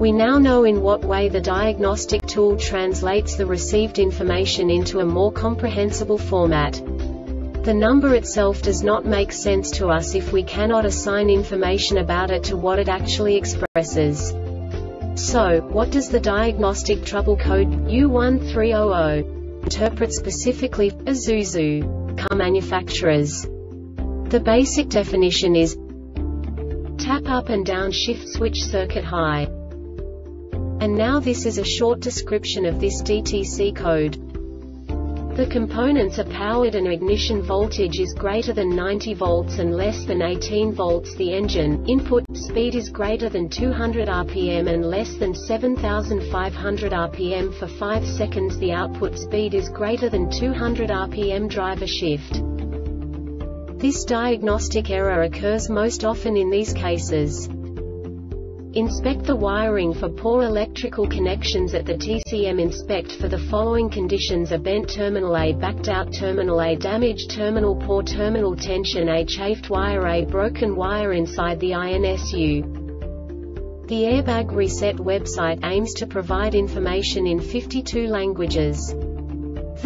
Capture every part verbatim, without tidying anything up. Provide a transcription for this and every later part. We now know in what way the diagnostic tool translates the received information into a more comprehensible format. The number itself does not make sense to us if we cannot assign information about it to what it actually expresses. So, what does the diagnostic trouble code U one three zero zero interpret specifically for Isuzu car manufacturers? The basic definition is tap up and down shift switch circuit high. And now this is a short description of this D T C code. The components are powered and ignition voltage is greater than ninety volts and less than eighteen volts. The engine input speed is greater than two hundred R P M and less than seven thousand five hundred R P M for five seconds. The output speed is greater than two hundred R P M. Driver shift. This diagnostic error occurs most often in these cases. Inspect the wiring for poor electrical connections at the T C M. Inspect for the following conditions: a bent terminal, a backed out terminal, a damaged terminal, poor terminal tension, a chafed wire, a broken wire inside the I N S U. The Airbag Reset website aims to provide information in fifty-two languages.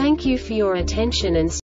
Thank you for your attention and